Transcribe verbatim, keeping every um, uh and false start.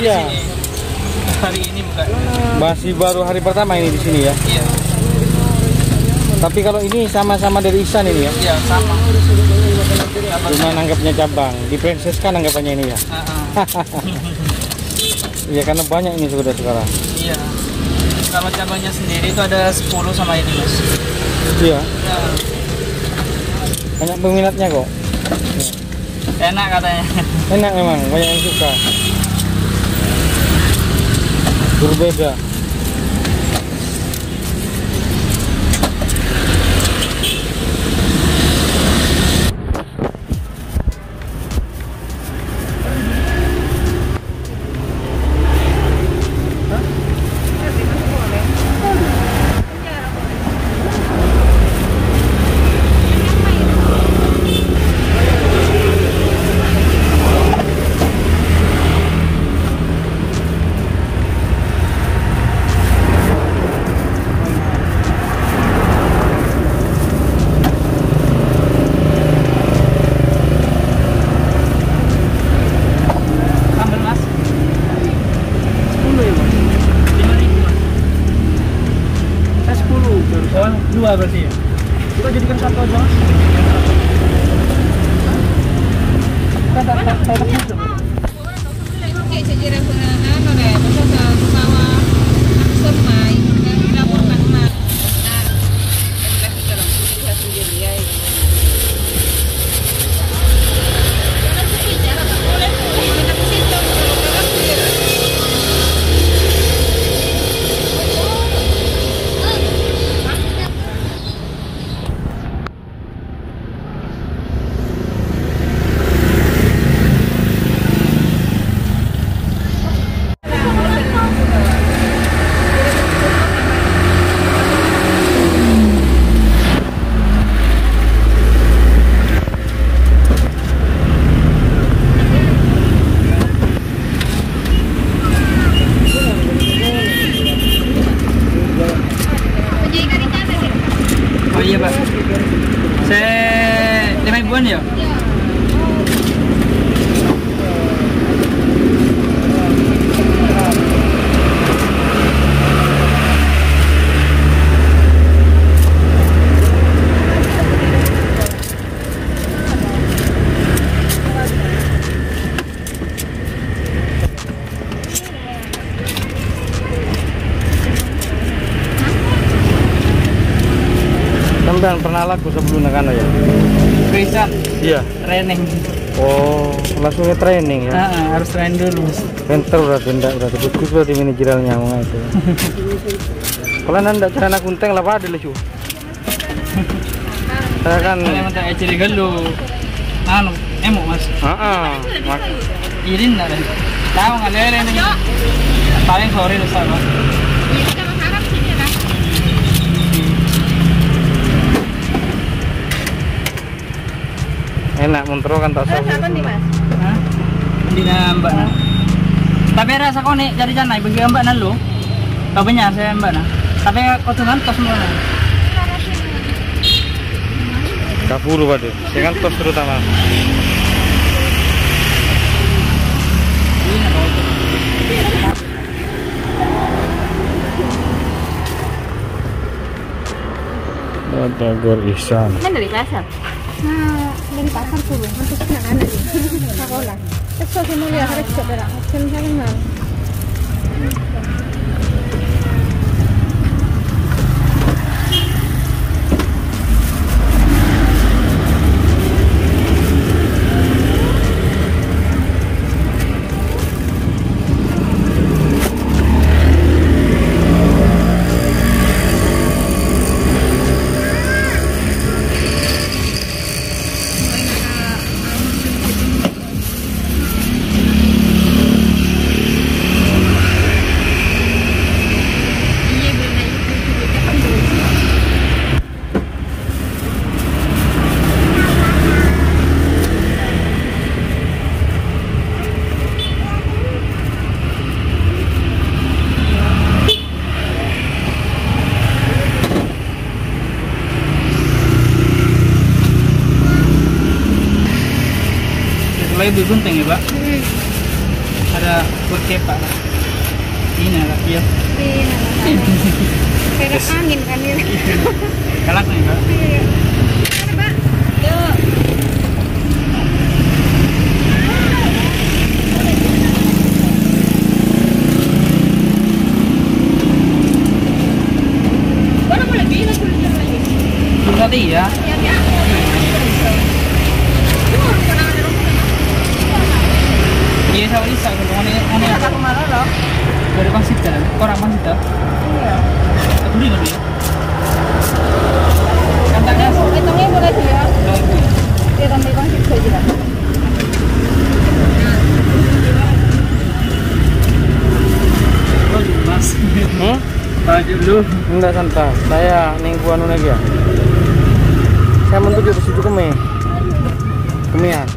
pertama iya. Di sini. Hari ini bukan. Masih baru hari pertama ini di sini ya. Iya. Tapi kalau ini sama-sama dari Ihsan ini ya? Iya, sama. Cuma nanggapnya cabang. Di Princess kan nanggapannya ini ya? Iya, karena banyak ini sudah sekarang. Iya. Kalau cabangnya sendiri itu ada sepuluh sama ini, Mas. Iya. Ya. Banyak peminatnya kok. Ya. Enak katanya. Enak memang, banyak yang suka. Berbeda. Dua berarti ya? Kita jadikan satu aja mas. Kita tak tak tak gitu. Dan pernah laku sebelum nakano ya? Krisan? Iya. Training. Oh, langsungnya training ya? Nah, harus train dulu. Bentar berarti enggak, berarti bagus berarti manajerialnya itu. Kalau anda cara nak kunteng lah pada lucu. Saya kan. Saya minta eceri gelu. Anu, emok mas. Ah, mak. Irin ada. Tahu nggak leren ini? Paling sore lusa mas. Enak mentro kan tak salah. Rasa apa nih mas? Hah? Dina mbak nah. Tapi rasa kau nih dari janai bagi mbak nah lu. Kau punya saya mbak nah. Tapi kau tuh kan tos semua. Kapuru pade. Saya kan tos terutama. Batagor Ihsan. Mana dari pasar? Nah, dari pasar dulu, nanti kita ada di sekolah. Esok saya mau lihat hari coba lah, macam mana? Lebih penting ya pak, ada Porque para Tina lah dia. Tina. Kayak angin kan ini. Galak nih, Pak. Iya. Mana, Pak? Yuk. Mana boleh gini kulitnya lagi? Tadi ya. Iya, ya. Iya, saya bisa ngomong ini. Ini ada kemana loh? Dari Bang Sita, orang Bang Sita. Iya. Aku beli dulu. Kantangnya, kantangnya boleh sih ya. Iya, kantangnya Bang Sita juga. Baju mas. Hmm? Baju dulu. Enggak santai. Saya ningguan lagi ya. Saya mentuju ke situ kemih. Kemian.